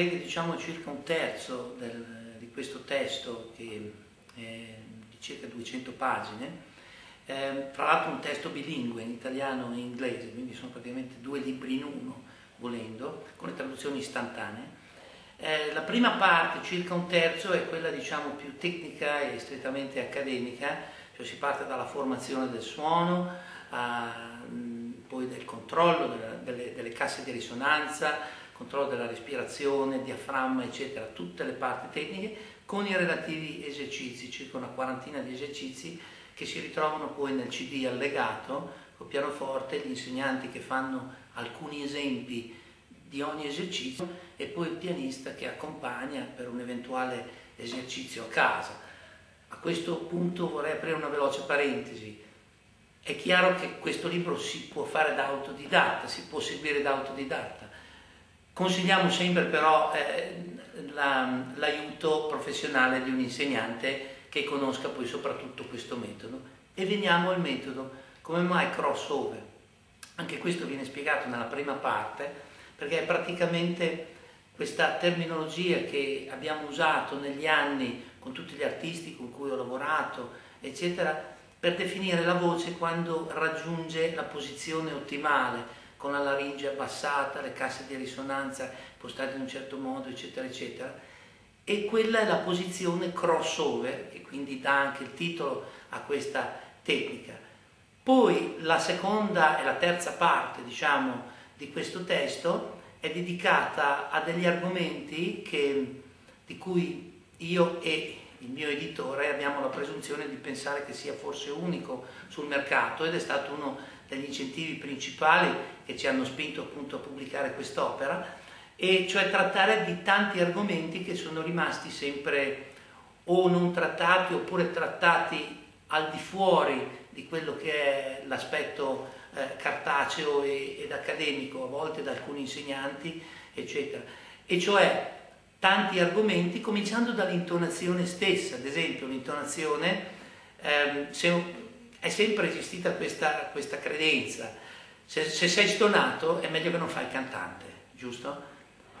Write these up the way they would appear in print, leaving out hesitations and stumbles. parte, diciamo circa un terzo di questo testo, che è di circa 200 pagine, tra l'altro un testo bilingue, in italiano e in inglese, quindi sono praticamente due libri in uno, volendo, con le traduzioni istantanee. La prima parte, circa un terzo, è quella diciamo più tecnica e strettamente accademica, cioè si parte dalla formazione del suono, poi del controllo delle casse di risonanza, controllo della respirazione, diaframma, eccetera, tutte le parti tecniche, con i relativi esercizi, circa una quarantina di esercizi che si ritrovano poi nel CD allegato, col pianoforte, gli insegnanti che fanno alcuni esempi di ogni esercizio e poi il pianista che accompagna per un eventuale esercizio a casa. A questo punto vorrei aprire una veloce parentesi. È chiaro che questo libro si può fare da autodidatta, si può seguire da autodidatta. Consigliamo sempre però l'aiuto professionale di un insegnante che conosca poi soprattutto questo metodo. E veniamo al metodo, come mai crossover? Anche questo viene spiegato nella prima parte, perché è praticamente questa terminologia che abbiamo usato negli anni con tutti gli artisti con cui ho lavorato, eccetera, per definire la voce quando raggiunge la posizione ottimale, con la laringe abbassata, le casse di risonanza postate in un certo modo, eccetera, eccetera. E quella è la posizione crossover, che quindi dà anche il titolo a questa tecnica. Poi la seconda e la terza parte, diciamo, di questo testo è dedicata a degli argomenti di cui io e il mio editore abbiamo la presunzione di pensare che sia forse unico sul mercato, ed è stato uno degli incentivi principali che ci hanno spinto appunto a pubblicare quest'opera, e cioè trattare di tanti argomenti che sono rimasti sempre o non trattati oppure trattati al di fuori di quello che è l'aspetto cartaceo ed accademico, a volte da alcuni insegnanti, eccetera. E cioè tanti argomenti, cominciando dall'intonazione stessa. Ad esempio l'intonazione, è sempre esistita questa credenza: se sei stonato è meglio che non fai il cantante, giusto?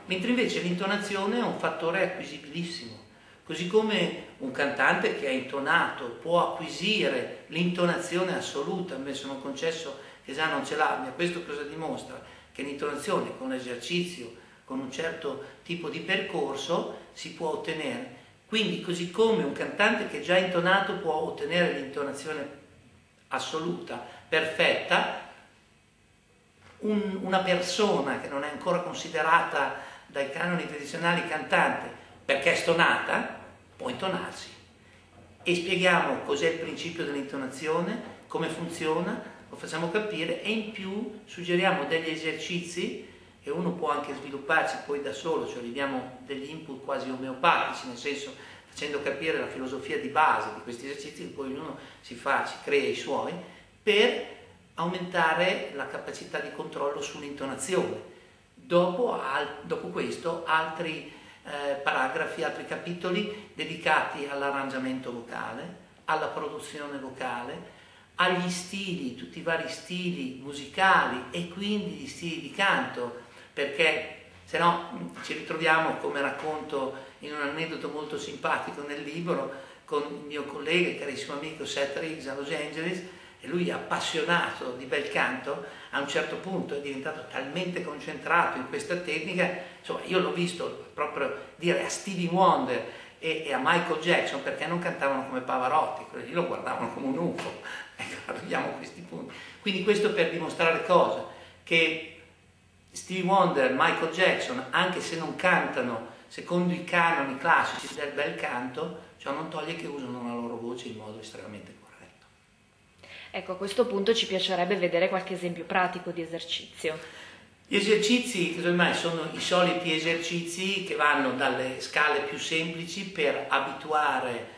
Mentre invece l'intonazione è un fattore acquisibilissimo, così come un cantante che è intonato può acquisire l'intonazione assoluta. A me sono concesso che già non ce l'abbia. Questo cosa dimostra? Che l'intonazione, con l'esercizio, con un certo tipo di percorso, si può ottenere. Quindi, così come un cantante che già è intonato può ottenere l'intonazione assoluta, perfetta, una persona che non è ancora considerata dai canoni tradizionali cantante, perché è stonata, può intonarsi. E spieghiamo cos'è il principio dell'intonazione, come funziona, lo facciamo capire, e in più suggeriamo degli esercizi, e uno può anche svilupparsi poi da solo, cioè gli diamo degli input quasi omeopatici, nel senso facendo capire la filosofia di base di questi esercizi, poi ognuno si crea i suoi, per aumentare la capacità di controllo sull'intonazione. Dopo questo, altri paragrafi, altri capitoli dedicati all'arrangiamento vocale, alla produzione vocale, agli stili, tutti i vari stili musicali e quindi gli stili di canto, perché se no ci ritroviamo, come racconto in un aneddoto molto simpatico nel libro, con il mio collega e carissimo amico Seth Riggs a Los Angeles, e lui è appassionato di bel canto, a un certo punto è diventato talmente concentrato in questa tecnica, insomma io l'ho visto proprio dire a Stevie Wonder e a Michael Jackson, perché non cantavano come Pavarotti, quelli lo guardavano come un UFO. Ecco, arriviamo a questi punti. Quindi questo per dimostrare cosa? Che Stevie Wonder e Michael Jackson, anche se non cantano secondo i canoni classici del bel canto, ciò non toglie che usano la loro voce in modo estremamente corretto. Ecco, a questo punto ci piacerebbe vedere qualche esempio pratico di esercizio. Gli esercizi ormai sono i soliti esercizi che vanno dalle scale più semplici per abituare,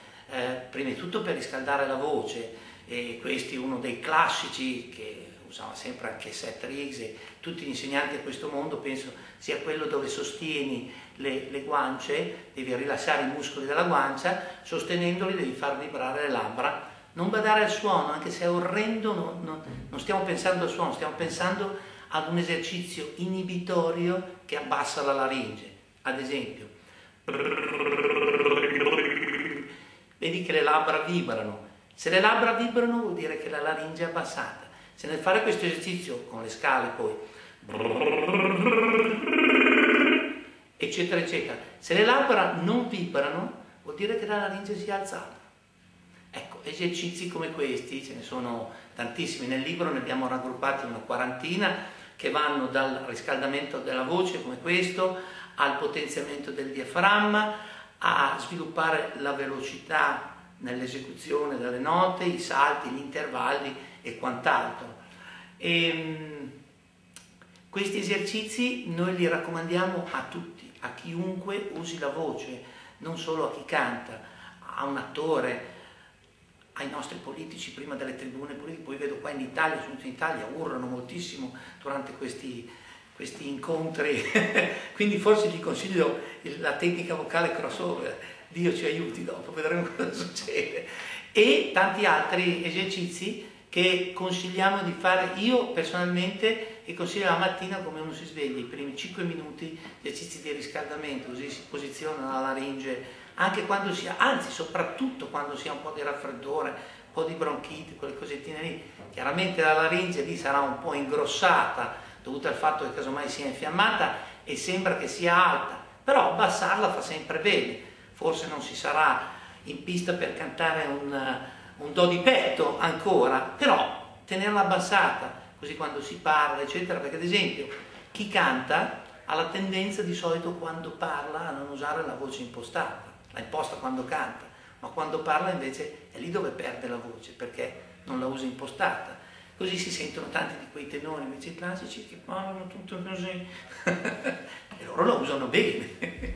prima di tutto per riscaldare la voce, e questo è uno dei classici che usava sempre anche Seth Riggs e tutti gli insegnanti a questo mondo, penso sia quello dove sostieni le guance, devi rilassare i muscoli della guancia, sostenendoli devi far vibrare le labbra, non badare al suono, anche se è orrendo, non stiamo pensando al suono, stiamo pensando ad un esercizio inibitorio che abbassa la laringe. Ad esempio, vedi che le labbra vibrano. Se le labbra vibrano vuol dire che la laringe è abbassata. Se nel fare questo esercizio con le scale poi, eccetera eccetera, se le labbra non vibrano vuol dire che la laringe si è alzata. Ecco, esercizi come questi, ce ne sono tantissimi nel libro, ne abbiamo raggruppati una quarantina, che vanno dal riscaldamento della voce come questo, al potenziamento del diaframma, a sviluppare la velocità nell'esecuzione delle note, i salti, gli intervalli e quant'altro. Questi esercizi noi li raccomandiamo a tutti, a chiunque usi la voce, non solo a chi canta, a un attore, ai nostri politici prima delle tribune politiche. Poi vedo qua in Italia, soprattutto in Italia, urlano moltissimo durante questi incontri. Quindi forse gli consiglio la tecnica vocale crossover, Dio ci aiuti, dopo vedremo cosa succede, e tanti altri esercizi che consigliamo di fare. Io personalmente li consiglio la mattina, come uno si sveglia, i primi 5 minuti gli esercizi di riscaldamento, così si posiziona la laringe, anche quando si ha, anzi soprattutto quando si ha un po' di raffreddore, un po' di bronchite, quelle cosettine lì. Chiaramente la laringe lì sarà un po' ingrossata dovuta al fatto che casomai sia infiammata e sembra che sia alta, però abbassarla fa sempre bene. Forse non si sarà in pista per cantare un do di petto ancora, però tenerla abbassata così quando si parla eccetera, perché ad esempio chi canta ha la tendenza di solito quando parla a non usare la voce impostata, la imposta quando canta, ma quando parla invece è lì dove perde la voce, perché non la usa impostata. Così si sentono tanti di quei tenori invece classici che parlano tutto così e loro la usano bene.